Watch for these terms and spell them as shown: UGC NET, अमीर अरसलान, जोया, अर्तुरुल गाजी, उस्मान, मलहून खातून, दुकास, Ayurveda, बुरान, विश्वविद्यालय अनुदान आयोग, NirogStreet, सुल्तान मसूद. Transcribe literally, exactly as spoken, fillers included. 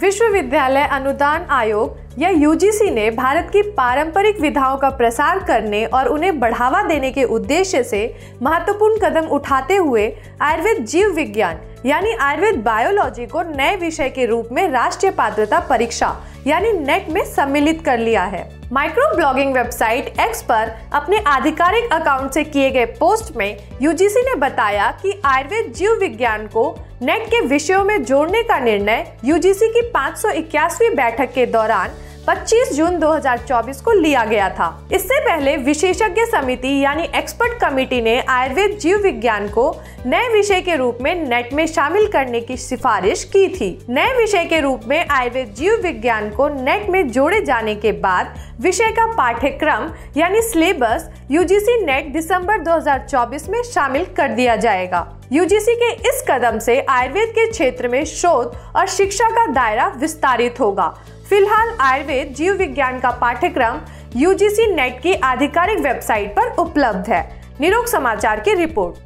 विश्वविद्यालय अनुदान आयोग या यूजीसी ने भारत की पारंपरिक विधाओं का प्रसार करने और उन्हें बढ़ावा देने के उद्देश्य से महत्वपूर्ण कदम उठाते हुए आयुर्वेद जीव विज्ञान यानी आयुर्वेद बायोलॉजी को नए विषय के रूप में राष्ट्रीय पात्रता परीक्षा यानी नेट में सम्मिलित कर लिया है। माइक्रो ब्लॉगिंग वेबसाइट एक्स पर अपने आधिकारिक अकाउंट से किए गए पोस्ट में यूजीसी ने बताया कि आयुर्वेद जीव विज्ञान को नेट के विषयों में जोड़ने का निर्णय यूजीसी की पाँच सौ इक्यासवीं बैठक के दौरान पच्चीस जून दो हज़ार चौबीस को लिया गया था। इससे पहले विशेषज्ञ समिति यानी एक्सपर्ट कमेटी ने आयुर्वेद जीव विज्ञान को नए विषय के रूप में नेट में शामिल करने की सिफारिश की थी। नए विषय के रूप में आयुर्वेद जीव विज्ञान को नेट में जोड़े जाने के बाद विषय का पाठ्यक्रम यानी सिलेबस यूजीसी नेट दिसंबर दो हज़ार चौबीस में शामिल कर दिया जाएगा। यूजीसी के इस कदम से आयुर्वेद के क्षेत्र में शोध और शिक्षा का दायरा विस्तारित होगा। फिलहाल आयुर्वेद जीव विज्ञान का पाठ्यक्रम यूजीसी नेट की आधिकारिक वेबसाइट पर उपलब्ध है। निरोग समाचार की रिपोर्ट।